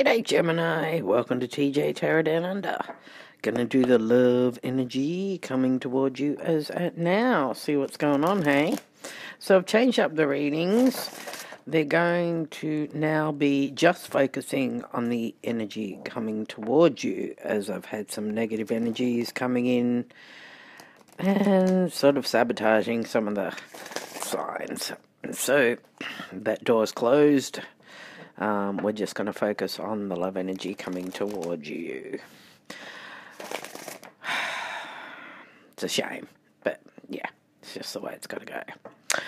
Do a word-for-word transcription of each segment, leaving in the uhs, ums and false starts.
G'day Gemini, welcome to T J Tarot Down Under. Gonna do the love energy coming towards you as at now. See what's going on, hey? So I've changed up the readings. They're going to now be just focusing on the energy coming towards you, as I've had some negative energies coming in and sort of sabotaging some of the signs. So that door's closed. Um, we're just going to focus on the love energy coming towards you. It's a shame, but yeah, it's just the way it's got to go.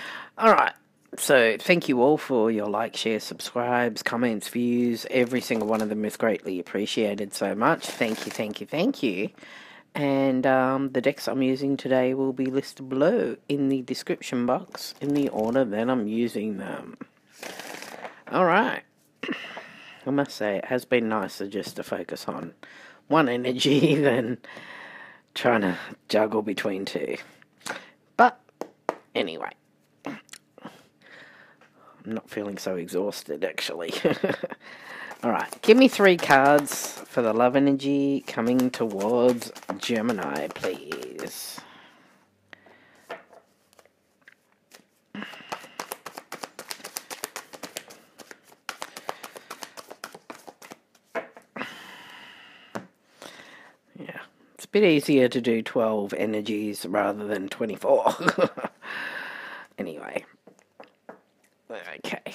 Alright, so thank you all for your likes, shares, subscribes, comments, views. Every single one of them is greatly appreciated so much. Thank you, thank you, thank you. And um, the decks I'm using today will be listed below in the description box in the order that I'm using them. Alright. I must say, it has been nicer just to focus on one energy than trying to juggle between two. But, anyway. I'm not feeling so exhausted, actually. Alright, give me three cards for the love energy coming towards Gemini, please. Bit easier to do twelve energies rather than twenty-four. Anyway. Okay.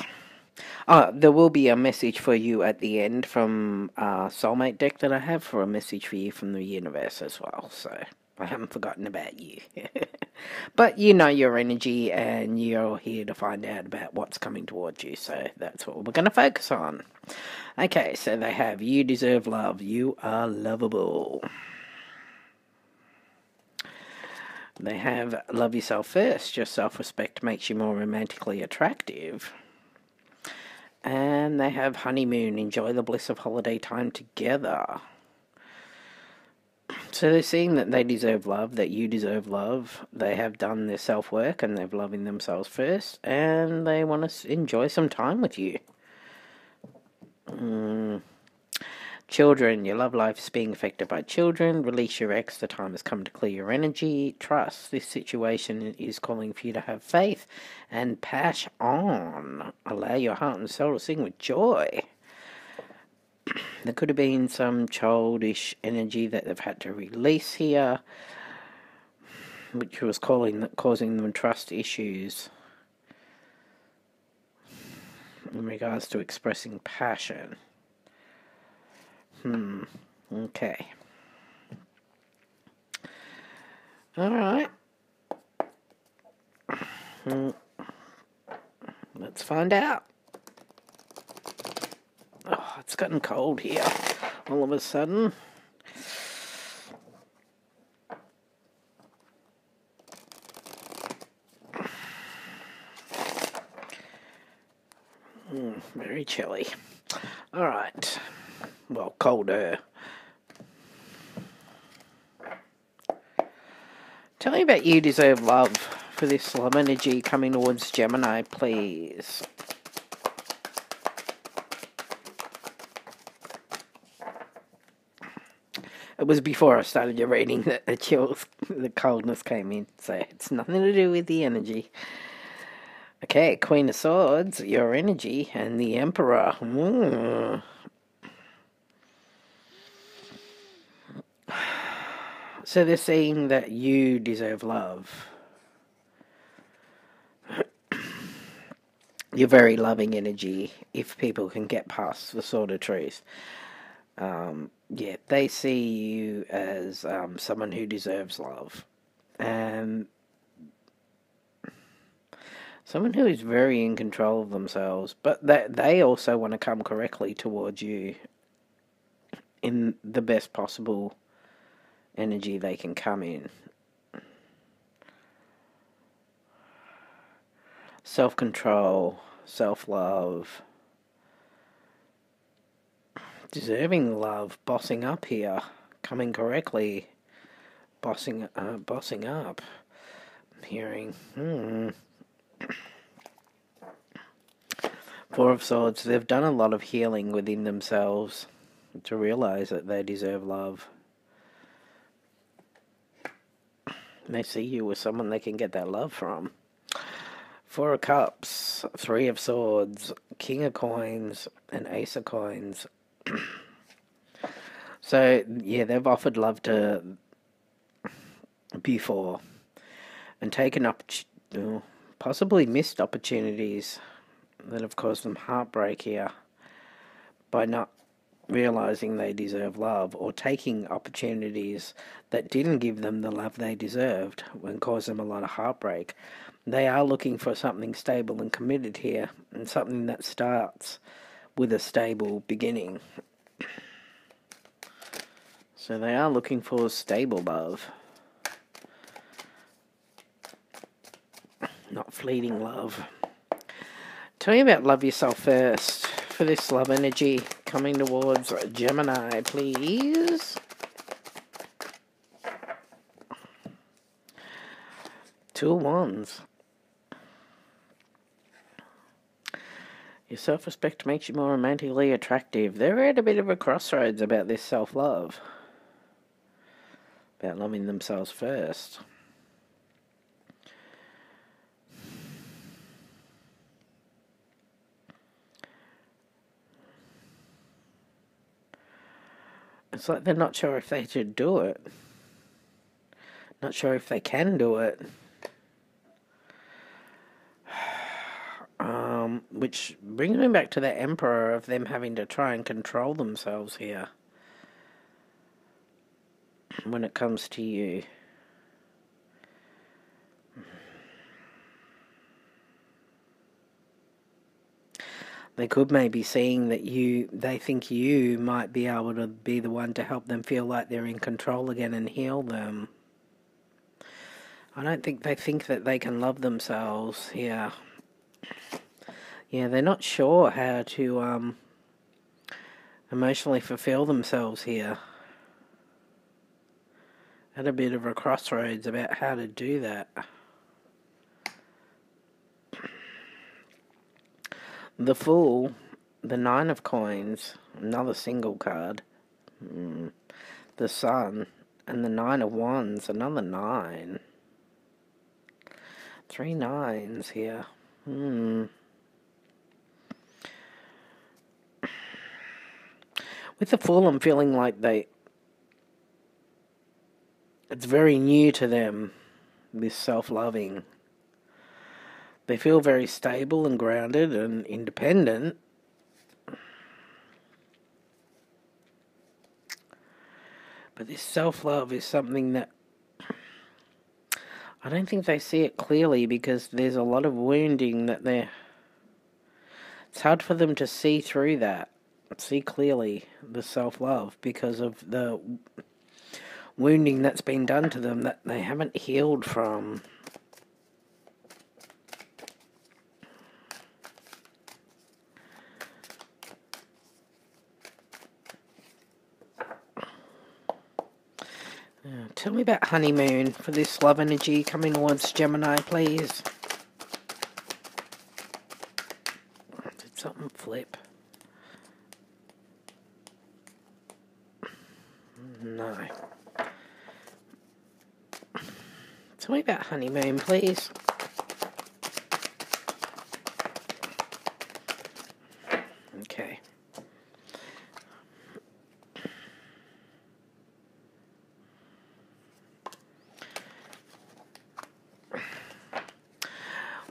Uh, there will be a message for you at the end from uh, Soulmate deck that I have for a message for you from the universe as well. So, I haven't forgotten about you. But you know your energy and you're here to find out about what's coming towards you. So, that's what we're going to focus on. Okay, so they have, you deserve love. You are lovable. They have, love yourself first. Your self-respect makes you more romantically attractive. And they have, honeymoon. Enjoy the bliss of holiday time together. So they're seeing that they deserve love, that you deserve love. They have done their self-work and they're loving themselves first. And they want to enjoy some time with you. Mm. Children, your love life is being affected by children. Release your ex, the time has come to clear your energy. Trust, this situation is calling for you to have faith and passion on. Allow your heart and soul to sing with joy. There could have been some childish energy that they've had to release here, which was calling, causing them trust issues in regards to expressing passion. Hmm, okay. Alright. Mm. Let's find out. Oh, it's gotten cold here all of a sudden. Mm, very chilly. Alright. Well, colder. Tell me about you deserve love for this love energy coming towards Gemini, please. It was before I started your reading that the chills, the coldness came in, so it's nothing to do with the energy. Okay, Queen of Swords, your energy, and the Emperor. Mm. So they're saying that you deserve love. You're very loving energy, if people can get past the sword of truth. Um, yeah, they see you as um, someone who deserves love. Um, someone who is very in control of themselves, but that they also want to come correctly towards you in the best possible energy they can come in. Self-control, self-love, deserving love, bossing up here, coming correctly, bossing, uh, bossing up. I'm hearing, hmm. Four of Swords, they've done a lot of healing within themselves to realize that they deserve love. And they see you as someone they can get that love from. Four of Cups, Three of Swords, King of Coins, and Ace of Coins. So, yeah, they've offered love to before and taken up, oh, possibly missed opportunities that have caused them heartbreak here by not realizing they deserve love, or taking opportunities that didn't give them the love they deserved and caused them a lot of heartbreak. They are looking for something stable and committed here, and something that starts with a stable beginning. So they are looking for stable love, not fleeting love. Tell me about love yourself first for this love energy coming towards Gemini, please. Two of Wands. Your self-respect makes you more romantically attractive. They're at a bit of a crossroads about this self-love, about loving themselves first. It's like they're not sure if they should do it. Not sure if they can do it. Um, which brings me back to the Emperor, of them having to try and control themselves here when it comes to you. They could maybe seeing that you, they think you might be able to be the one to help them feel like they're in control again and heal them. I don't think they think that they can love themselves here. Yeah, they're not sure how to um, emotionally fulfill themselves here. At a bit of a crossroads about how to do that. The Fool, the Nine of Coins, another single card, mm. The Sun, and the Nine of Wands, another nine. Three nines here. Hmm. With the Fool, I'm feeling like they... it's very new to them, this self-loving. They feel very stable and grounded and independent. But this self-love is something that I don't think they see it clearly, because there's a lot of wounding that they're... it's hard for them to see through that, see clearly the self-love, because of the wounding that's been done to them that they haven't healed from. Tell me about honeymoon for this love energy coming towards Gemini, please. Did something flip? No. Tell me about honeymoon, please. Okay.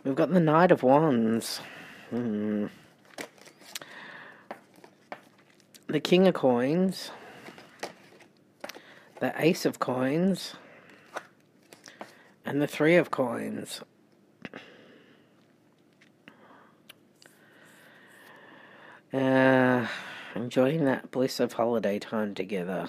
We've got the Knight of Wands, mm. the King of Coins, the Ace of Coins, and the Three of Coins. Uh, enjoying that bliss of holiday time together.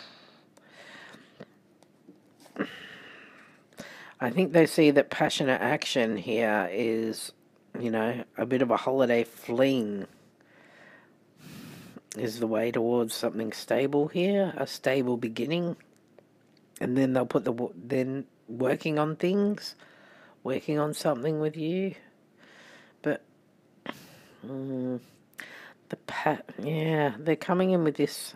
I think they see that passionate action here is, you know, a bit of a holiday fling is the way towards something stable here, a stable beginning, and then they'll put the, then working on things, working on something with you, but um, the pat, yeah, they're coming in with this,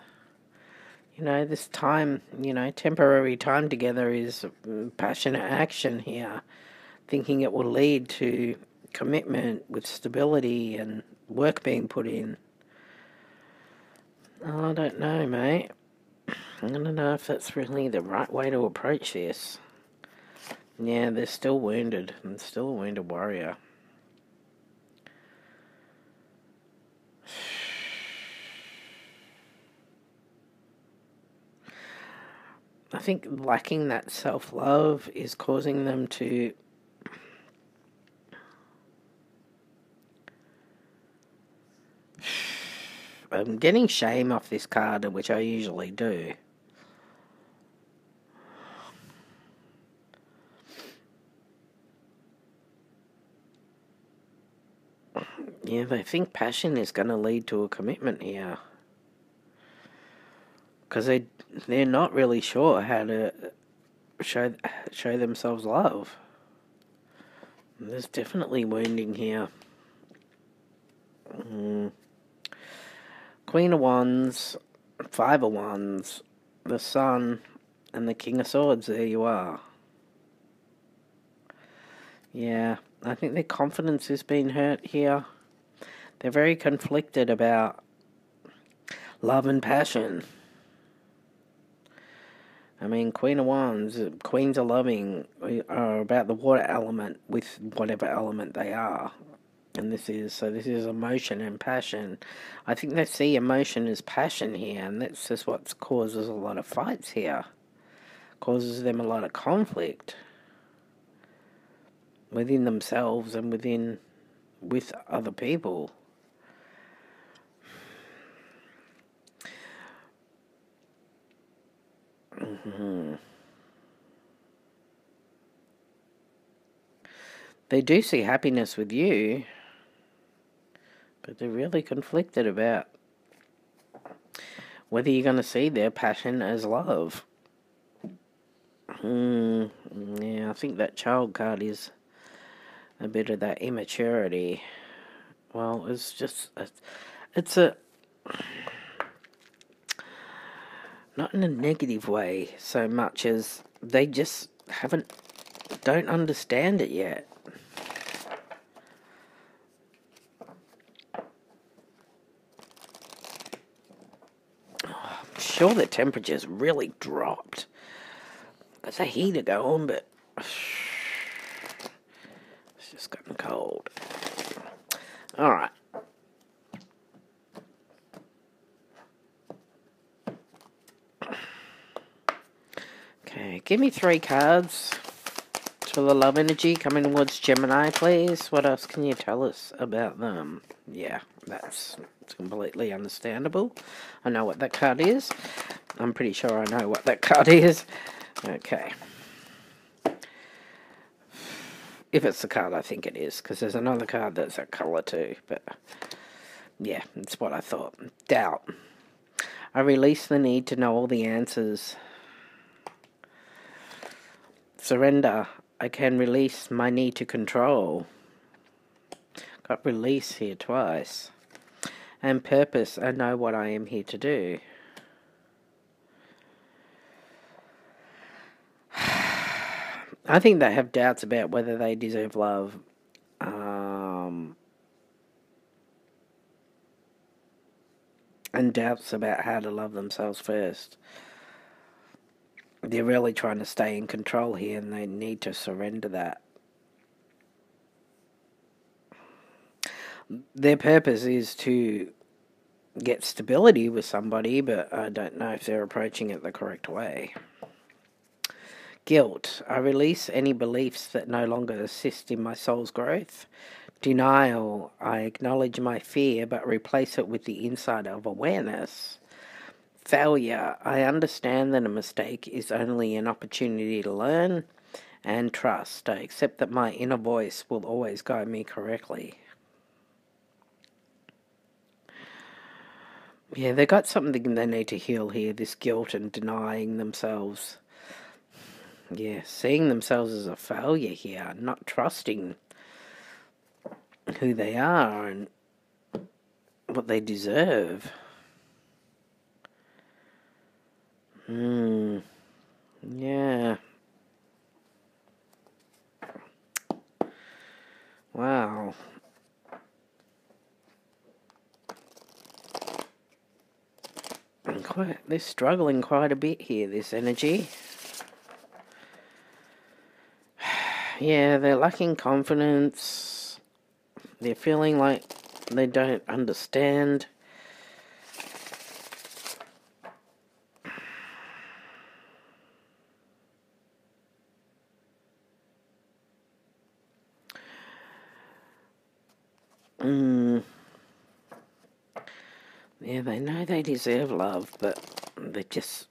you know, this time, you know, temporary time together is passionate action here, thinking it will lead to commitment with stability and work being put in. Oh, I don't know, mate. I don't know if that's really the right way to approach this. Yeah, they're still wounded. I'm still a wounded warrior. I think lacking that self-love is causing them to I'm getting shame off this card, which I usually do. Yeah, they think passion is going to lead to a commitment here. Because they, they're not really sure how to show, show themselves love. There's definitely wounding here. Mm. Queen of Wands, Five of Wands, the Sun, and the King of Swords, there you are. Yeah, I think their confidence has been hurt here. They're very conflicted about love and passion. I mean, Queen of Wands, Queens are loving, are about the water element with whatever element they are. And this is, so this is emotion and passion. I think they see emotion as passion here, and that's just what causes a lot of fights here. Causes them a lot of conflict within themselves and within, with other people. Mm-hmm. They do see happiness with you, but they're really conflicted about whether you're going to see their passion as love. Mm, yeah, I think that child card is a bit of that immaturity. Well, it's just, a, it's a, not in a negative way so much as they just haven't, don't understand it yet. Sure, the temperature's really dropped. There's a heater going, but it's just gotten cold. All right. Okay, give me three cards for the love energy coming towards Gemini, please. What else can you tell us about them? Yeah, that's completely understandable. I know what that card is. I'm pretty sure I know what that card is. Okay. If it's the card I think it is, because there's another card that's that colour too, but yeah, it's what I thought. Doubt. I release the need to know all the answers. Surrender. I can release my need to control. Got release here twice. And purpose, I know what I am here to do. I think they have doubts about whether they deserve love. Um, and doubts about how to love themselves first. They're really trying to stay in control here, and they need to surrender that. Their purpose is to get stability with somebody, but I don't know if they're approaching it the correct way. Guilt. I release any beliefs that no longer assist in my soul's growth. Denial. I acknowledge my fear, but replace it with the insight of awareness. Failure. I understand that a mistake is only an opportunity to learn. And trust. I accept that my inner voice will always guide me correctly. Yeah, they got something they need to heal here, this guilt and denying themselves. Yeah, seeing themselves as a failure here, not trusting who they are and what they deserve. Hmm. Yeah. Wow. I'm quite, they're struggling quite a bit here, this energy. Yeah, they're lacking confidence. They're feeling like they don't understand. Mm. Yeah, they know they deserve love, but they just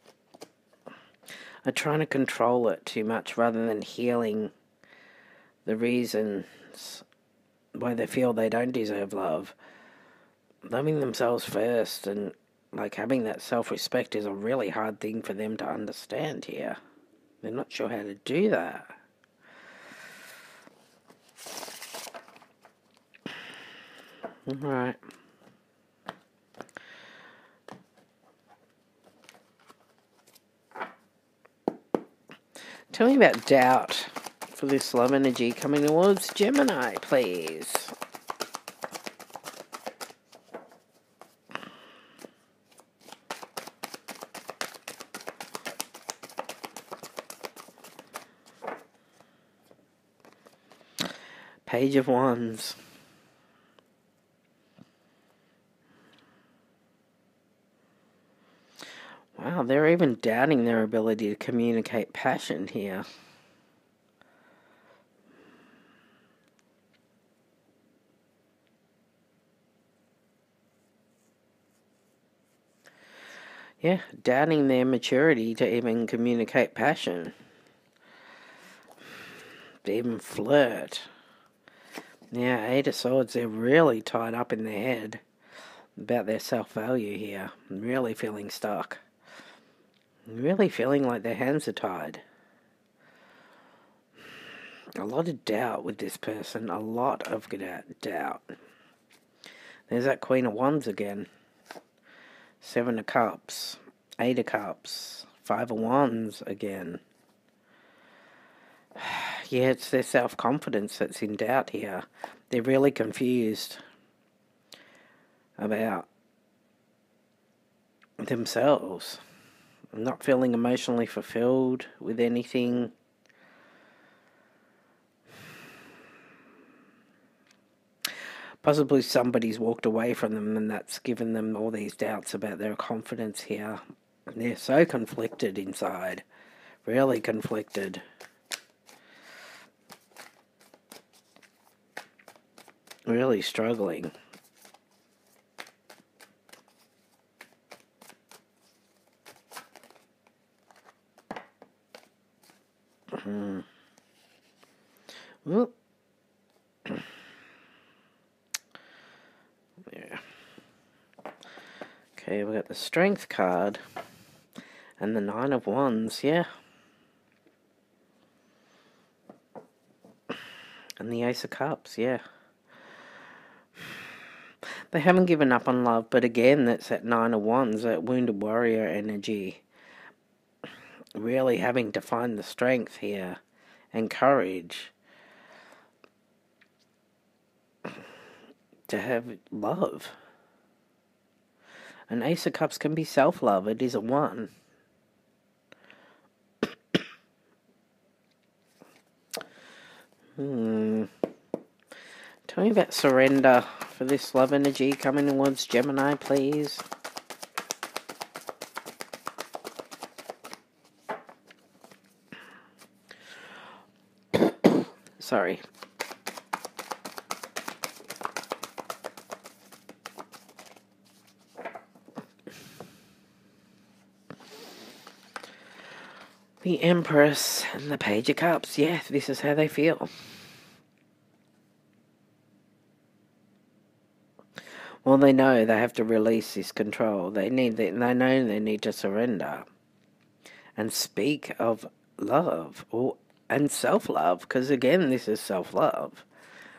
are trying to control it too much rather than healing the reasons why they feel they don't deserve love. Loving themselves first and like having that self-respect is a really hard thing for them to understand here. They're not sure how to do that. Alright. Tell me about doubt for this love energy coming towards Gemini, please. Page of Wands. Wow, they're even doubting their ability to communicate passion here. Yeah, doubting their maturity to even communicate passion. To even flirt. Yeah, Eight of Swords, they're really tied up in their head about their self-value here. Really feeling stuck. Really feeling like their hands are tied. A lot of doubt with this person. A lot of doubt. There's that Queen of Wands again. Seven of Cups, Eight of Cups, Five of Wands again. Yeah, it's their self-confidence that's in doubt here. They're really confused about themselves. Not feeling emotionally fulfilled with anything. Possibly somebody's walked away from them and that's given them all these doubts about their confidence here. They're so conflicted inside. Really conflicted. Really struggling. Mm. Well. Okay, we've got the Strength card and the Nine of Wands, yeah. And the Ace of Cups, yeah. They haven't given up on love, but again, that's that Nine of Wands, that Wounded Warrior energy. Really having to find the strength here and courage to have love. An Ace of Cups can be self-love. It is a one. hmm. Tell me about surrender for this love energy coming towards Gemini, please. Sorry. The Empress and the Page of Cups. Yeah, this is how they feel. Well, they know they have to release this control. They need that. They know they need to surrender and speak of love or and self-love. Because again, this is self-love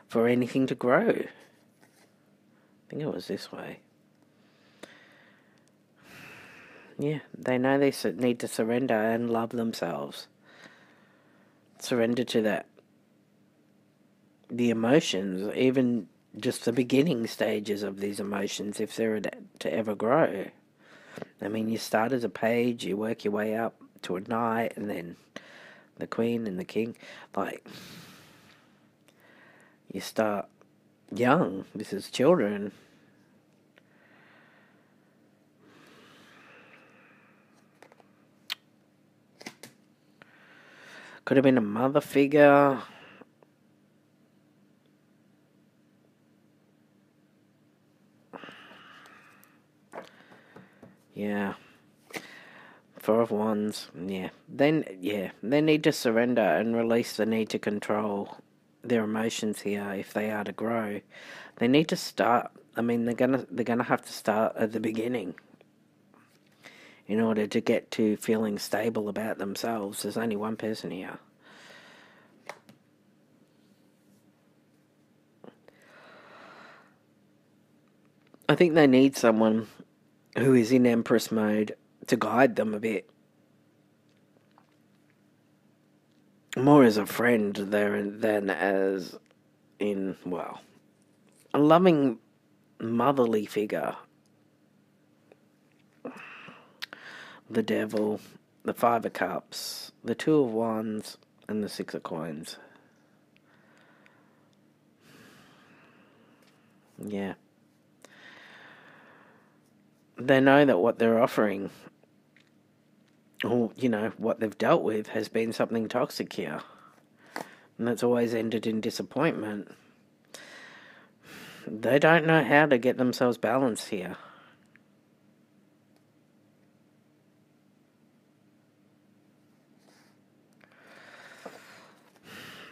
for anything to grow. I think it was this way. Yeah, they know they need to surrender and love themselves. Surrender to that. The emotions, even just the beginning stages of these emotions, if they're to ever grow. I mean, you start as a page, you work your way up to a knight, and then the queen and the king. Like, you start young. This is children. Could have been a mother figure. Yeah. Four of Wands. Yeah. Then, yeah. They need to surrender and release the need to control their emotions here if they are to grow. They need to start. I mean, they're gonna they're gonna have to start at the beginning in order to get to feeling stable about themselves. There's only one person here. I think they need someone who is in Empress mode to guide them a bit. More as a friend there than as in, well, a loving motherly figure. The Devil, the Five of Cups, the Two of Wands, and the Six of Coins. Yeah. They know that what they're offering, or, you know, what they've dealt with has been something toxic here. And that's always ended in disappointment. They don't know how to get themselves balanced here.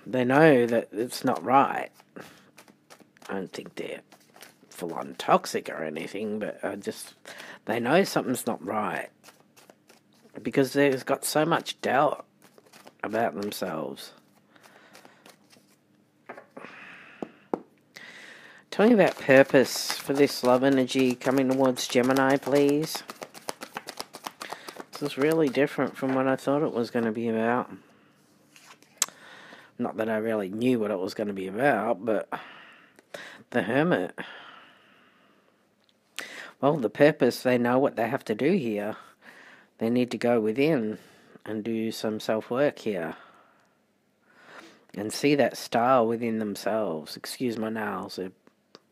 They know that it's not right. I don't think they're full-on toxic or anything, but I just, they know something's not right. Because they've got so much doubt about themselves. Tell me about purpose for this love energy coming towards Gemini, please. This is really different from what I thought it was going to be about. Not that I really knew what it was going to be about, but the Hermit. Well, the purpose, they know what they have to do here. They need to go within and do some self-work here. And see that star within themselves. Excuse my nails, they're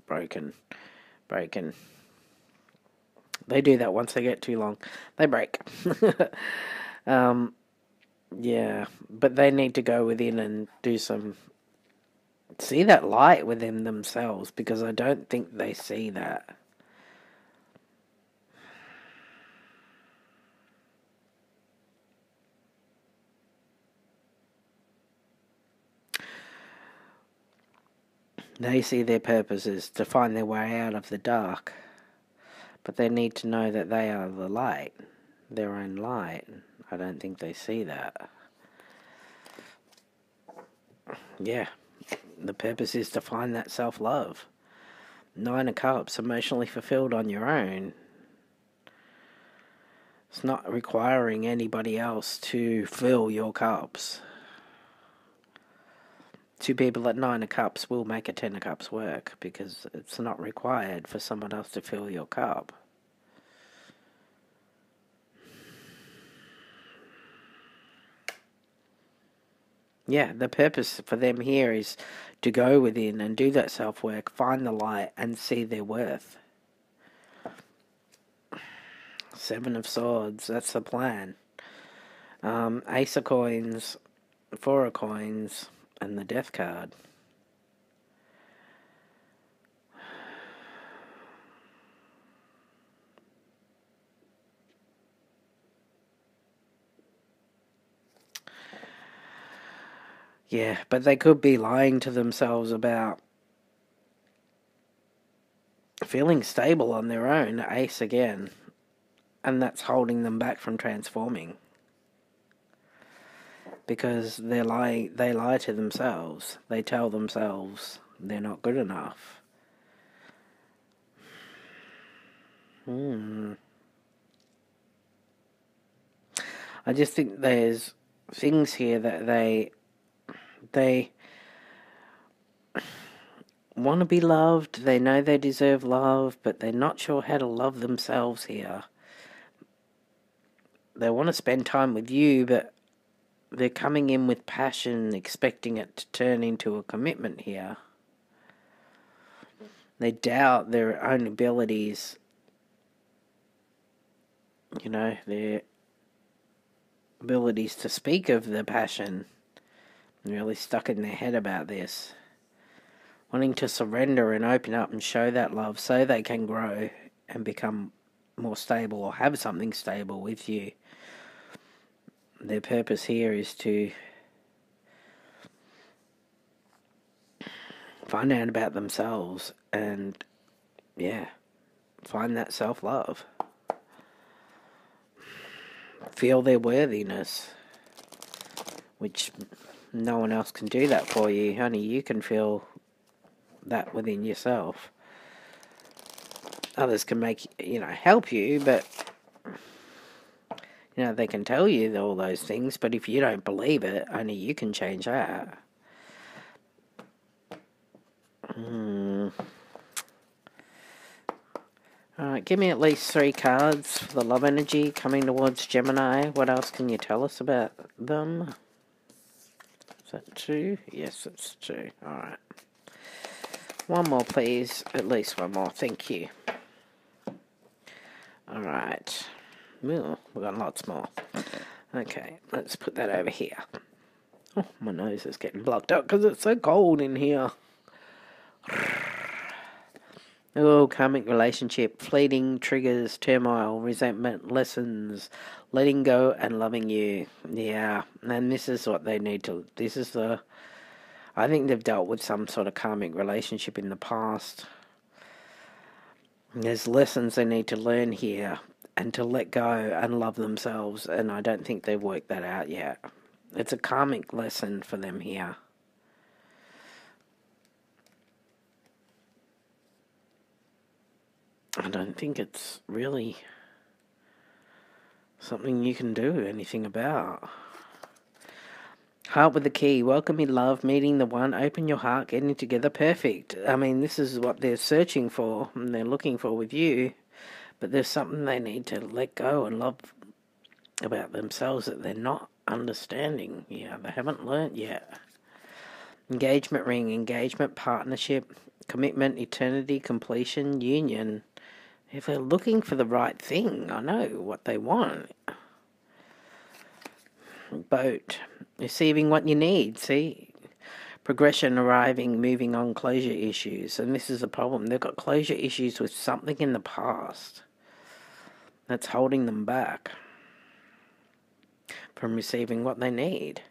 broken. Broken. They do that once they get too long. They break. um... Yeah, but they need to go within and do some, see that light within themselves, because I don't think they see that. They see their purposes to find their way out of the dark, but they need to know that they are the light, their own light. I don't think they see that. Yeah. The purpose is to find that self-love. Nine of Cups, emotionally fulfilled on your own. It's not requiring anybody else to fill your cups. Two people at Nine of Cups will make a Ten of Cups work, because it's not required for someone else to fill your cup. Yeah, the purpose for them here is to go within and do that self-work, find the light, and see their worth. Seven of Swords, that's the plan. Um, Ace of Coins, Four of Coins, and the Death card. Yeah, but they could be lying to themselves about feeling stable on their own, Ace again, and that's holding them back from transforming, because they're lying, they lie to themselves, they tell themselves they're not good enough. Hmm. I just think there's things here that they they want to be loved. They know they deserve love, but they're not sure how to love themselves here. They want to spend time with you, but they're coming in with passion, expecting it to turn into a commitment here. They doubt their own abilities. You know, their abilities to speak of the passion. They're really stuck in their head about this. Wanting to surrender and open up and show that love so they can grow and become more stable or have something stable with you. Their purpose here is to find out about themselves and, yeah, find that self-love. Feel their worthiness, which no one else can do that for you. Only you can feel that within yourself. Others can make, you know, help you, but, you know, they can tell you all those things, but if you don't believe it, only you can change that. Hmm. Alright, give me at least three cards for the love energy coming towards Gemini. What else can you tell us about them? Is that two? Yes, it's two. Alright. One more, please. At least one more. Thank you. Alright. Ooh, we've got lots more. Okay, let's put that over here. Oh, my nose is getting blocked up because it's so cold in here. Oh, karmic relationship, fleeting, triggers, turmoil, resentment, lessons, letting go and loving you. Yeah, and this is what they need to, this is the, I think they've dealt with some sort of karmic relationship in the past. There's lessons they need to learn here and to let go and love themselves, and I don't think they've worked that out yet. It's a karmic lesson for them here. I don't think it's really something you can do anything about. Heart with the key. Welcome in love. Meeting the one. Open your heart. Getting together. Perfect. I mean, this is what they're searching for and they're looking for with you. But there's something they need to let go and love about themselves that they're not understanding. Yeah, they haven't learnt yet. Engagement ring. Engagement partnership. Commitment, eternity, completion, union. If they're looking for the right thing, I know what they want. Boat. Receiving what you need, see? Progression, arriving, moving on, closure issues. And this is the problem. They've got closure issues with something in the past that's holding them back from receiving what they need.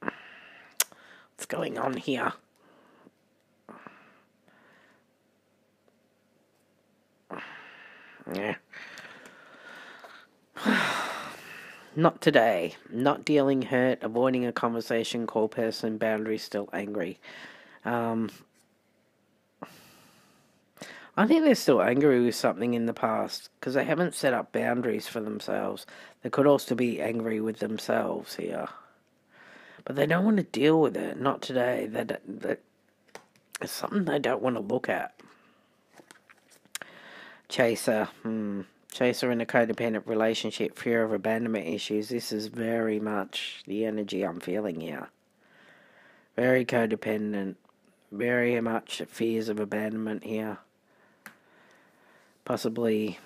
What's going on here? Yeah. Not today. Not dealing hurt, avoiding a conversation, call person, boundaries, still angry. Um, I think they're still angry with something in the past because they haven't set up boundaries for themselves. They could also be angry with themselves here. But they don't want to deal with it. Not today. They don't, they, it's something they don't want to look at. Chaser. Hmm. Chaser in a codependent relationship. Fear of abandonment issues. This is very much the energy I'm feeling here. Very codependent. Very much fears of abandonment here. Possibly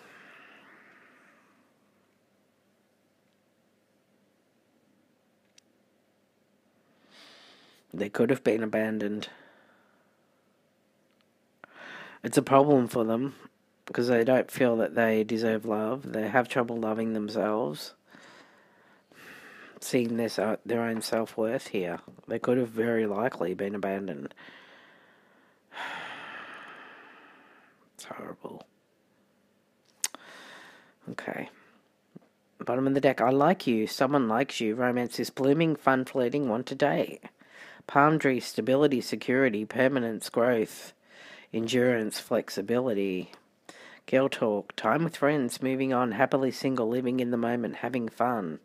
they could have been abandoned. It's a problem for them because they don't feel that they deserve love. They have trouble loving themselves, seeing this, uh, their own self-worth here. They could have very likely been abandoned. It's horrible. Okay. Bottom of the deck. I like you. Someone likes you. Romance is blooming. Fun, flirting. Want to date. Palm tree, stability, security, permanence, growth, endurance, flexibility, Girl talk, time with friends, moving on, happily single, living in the moment, having fun.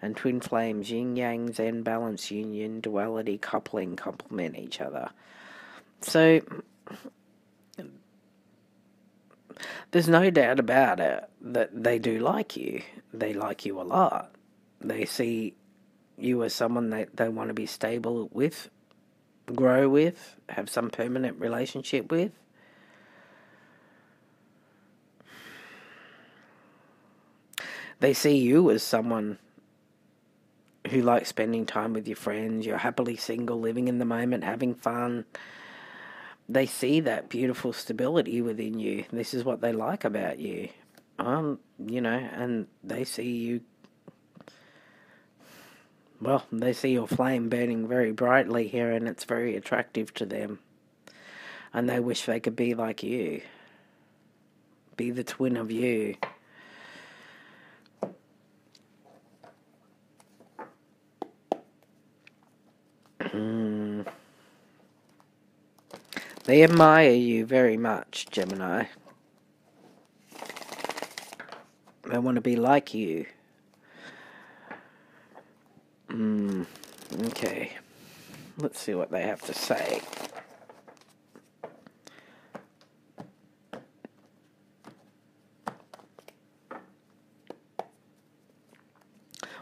And twin flames, yin-yang, zen, balance, union, duality, coupling, complement each other. So, there's no doubt about it that they do like you. They like you a lot. They see you as someone that they want to be stable with, grow with, have some permanent relationship with. They see you as someone who likes spending time with your friends. You're happily single, living in the moment, having fun. They see that beautiful stability within you. This is what they like about you. Um, you know, and they see you, well, they see your flame burning very brightly here, and it's very attractive to them. And they wish they could be like you. Be the twin of you. They admire you very much, Gemini. They want to be like you. Mm, okay. Let's see what they have to say.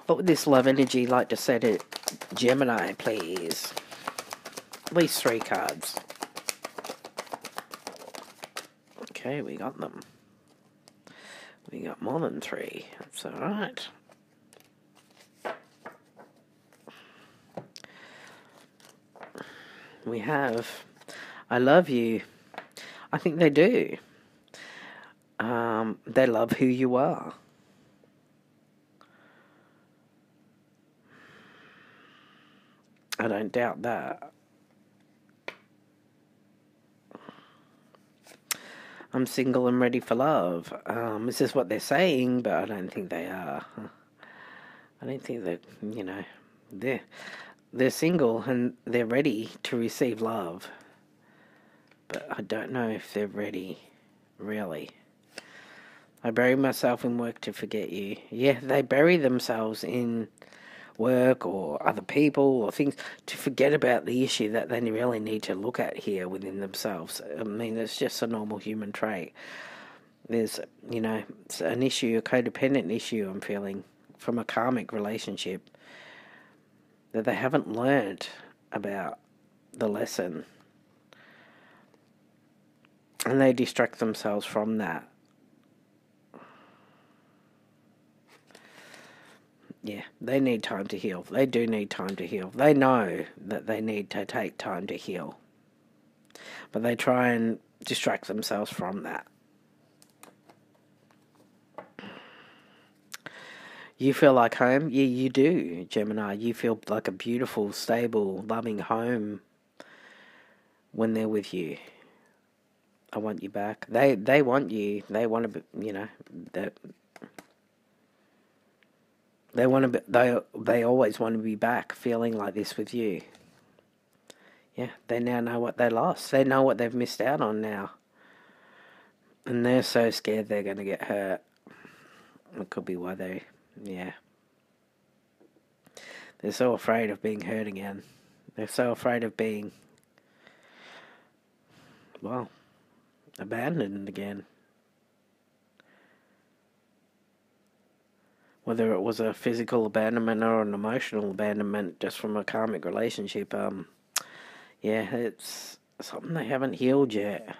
What would this love energy like to say to Gemini, please? At least three cards. Okay, we got them. We got more than three. That's alright. We have, I love you. I think they do. Um, they love who you are. I don't doubt that. I'm single and ready for love. Um, this is what they're saying, but I don't think they are. I don't think that, you know, they're, they're single and they're ready to receive love. But I don't know if they're ready, really. I bury myself in work to forget you. Yeah, they bury themselves in work or other people or things to forget about the issue that they really need to look at here within themselves. I mean, it's just a normal human trait. There's, you know, it's an issue, a codependent issue I'm feeling from a karmic relationship that they haven't learned about the lesson. And they distract themselves from that. Yeah, they need time to heal. They do need time to heal. They know that they need to take time to heal. But they try and distract themselves from that. You feel like home? Yeah, you do, Gemini. You feel like a beautiful, stable, loving home when they're with you. I want you back. They they want you. They want to, you know, that. They want to. Be, they they always want to be back, feeling like this with you. Yeah, they now know what they lost. They know what they've missed out on now, and they're so scared they're going to get hurt. It could be why they, yeah, they're so afraid of being hurt again. They're so afraid of being, well, abandoned again. Whether it was a physical abandonment or an emotional abandonment just from a karmic relationship, um, yeah, it's something they haven't healed yet.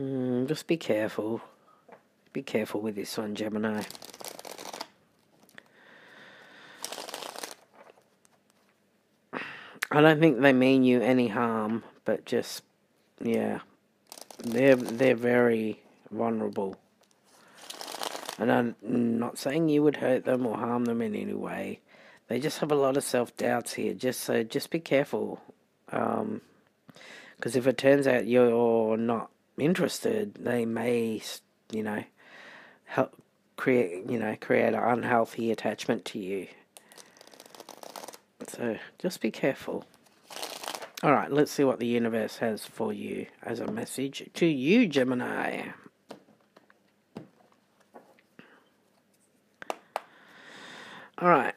Mm, just be careful. Be careful with this one, Gemini. I don't think they mean you any harm, but just, yeah. They're, they're very vulnerable. And I'm not saying you would hurt them or harm them in any way. They just have a lot of self-doubts here. Just so just be careful. Um, because if it turns out you're not interested, they may, you know, help create, you know, create an unhealthy attachment to you. So just be careful. All right, let's see what the universe has for you as a message to you, Gemini. All right.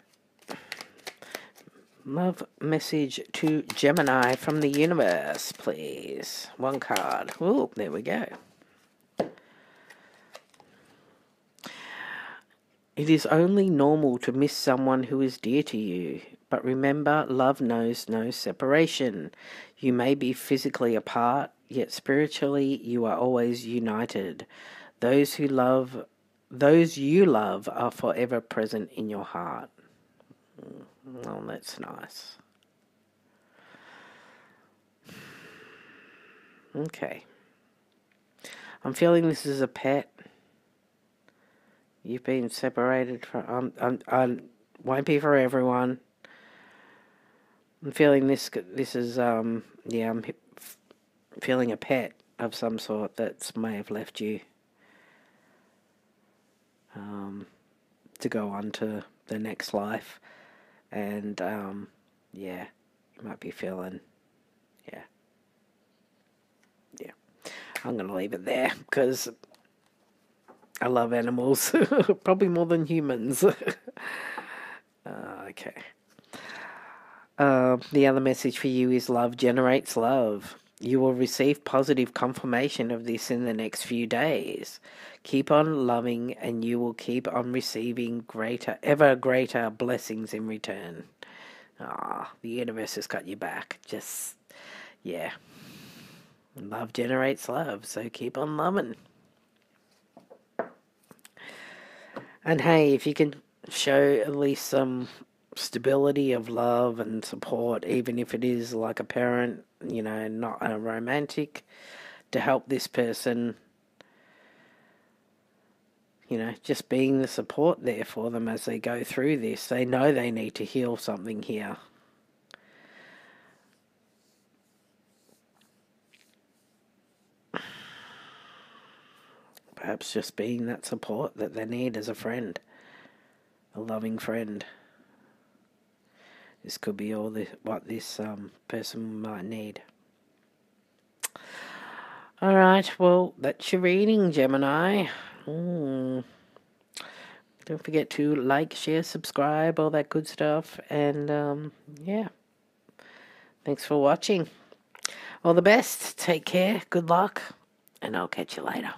Love message to Gemini from the universe, please. One card. Oh, there we go. It is only normal to miss someone who is dear to you, but remember, love knows no separation. You may be physically apart, yet spiritually you are always united. Those who love, those you love are forever present in your heart. Oh, that's nice. Okay. I'm feeling this is a pet. You've been separated from... Um, um, um, won't be for everyone. I'm feeling this... This is... um Yeah, I'm feeling a pet of some sort that may have left you. Um, to go on to the next life. And, um, yeah, you might be feeling, yeah, yeah, I'm going to leave it there, because I love animals, probably more than humans. uh, okay, uh, the other message for you is love generates love. You will receive positive confirmation of this in the next few days. Keep on loving and you will keep on receiving greater, ever greater blessings in return. Ah, the universe has got your back. Just, yeah. Love generates love, so keep on loving. And hey, if you can show at least some stability of love and support, even if it is like a parent, you know, not a romantic, to help this person, you know, just being the support there for them as they go through this. They know they need to heal something here. Perhaps just being that support that they need as a friend, a loving friend. This could be all the, what this um, person might need. Alright, well, that's your reading, Gemini. Mm. Don't forget to like, share, subscribe, all that good stuff. And, um, yeah. Thanks for watching. All the best. Take care. Good luck. And I'll catch you later.